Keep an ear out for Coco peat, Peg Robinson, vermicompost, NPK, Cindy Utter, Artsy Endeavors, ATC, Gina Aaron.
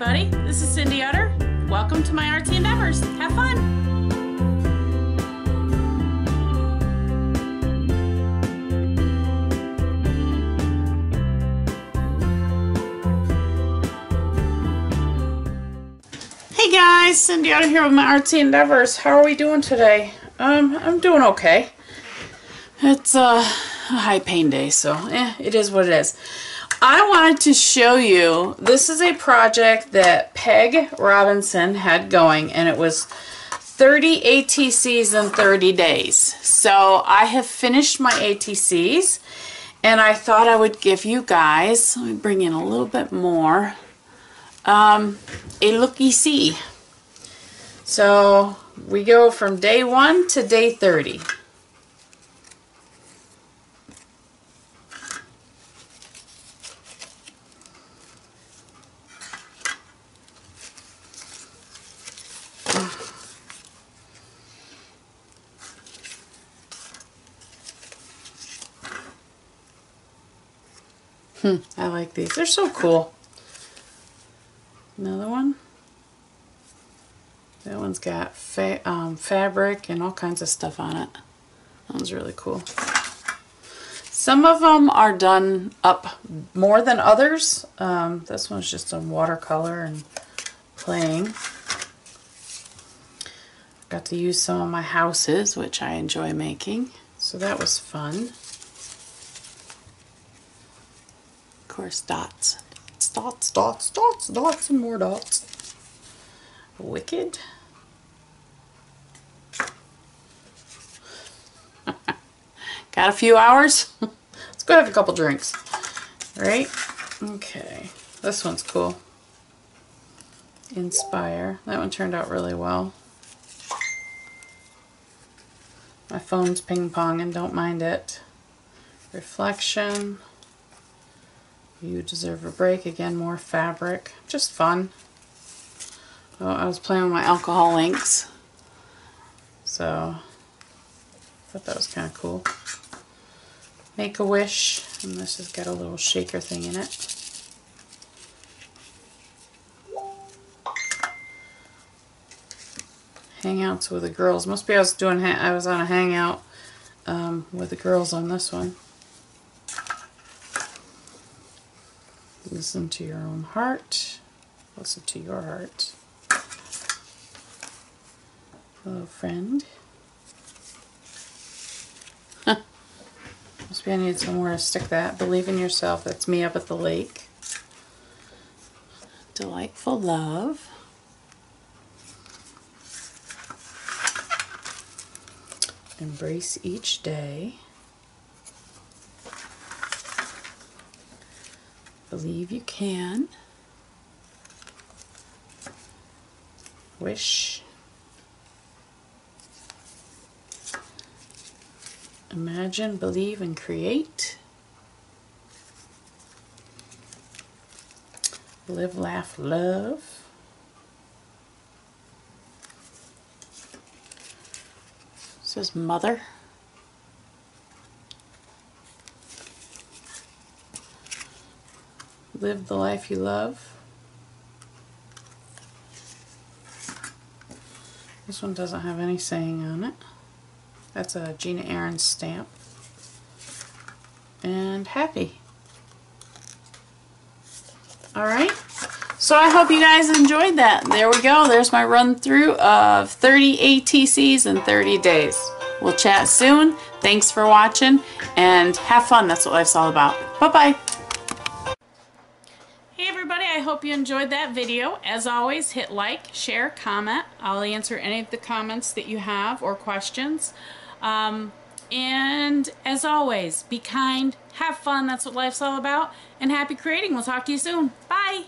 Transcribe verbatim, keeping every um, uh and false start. everybody. This is Cindy Utter. Welcome to my Artsy Endeavors. Have fun. Hey guys, Cindy Utter here with my Artsy Endeavors. How are we doing today? Um, I'm doing okay. It's uh, a high pain day, so eh, it is what it is. I wanted to show you, this is a project that Peg Robinson had going, and it was thirty A T Cs in thirty days. So I have finished my A T Cs, and I thought I would give you guys, let me bring in a little bit more, Um, a looky-see. So we go from day one to day thirty. Hmm, I like these. They're so cool. Another one. That one's got fa um, fabric and all kinds of stuff on it. That one's really cool. Some of them are done up more than others. Um, this one's just on watercolor and playing. Got to use some of my houses, which I enjoy making. So that was fun. Of course, dots. Dots, dots, dots, dots, and more dots. Wicked. Got a few hours? Let's go have a couple drinks. Right? Okay. This one's cool. Inspire. That one turned out really well. My phone's ping-ponging, don't mind it. Reflection. You deserve a break. Again, more fabric. Just fun. Oh, I was playing with my alcohol inks. So, I thought that was kind of cool. Make a wish. And this has got a little shaker thing in it. Hangouts with the girls. Must be I was doing, I was on a hangout um, with the girls on this one. Listen to your own heart. Listen to your heart. Hello, friend. Huh. Must be I need somewhere to stick that. Believe in yourself. That's me up at the lake. Delightful love. Embrace each day. Believe you can. Wish. Imagine, believe, and create. Live, laugh, love. This is mother. Live the life you love. This one doesn't have any saying on it. That's a Gina Aaron stamp. And happy. Alright, so I hope you guys enjoyed that. There we go. There's my run through of thirty A T Cs in thirty days. We'll chat soon. Thanks for watching and have fun. That's what life's all about. Bye-bye. I hope you enjoyed that video. As always, hit like, share, comment. I'll answer any of the comments that you have or questions. Um, and as always, be kind, have fun. That's what life's all about. And happy creating. We'll talk to you soon. Bye.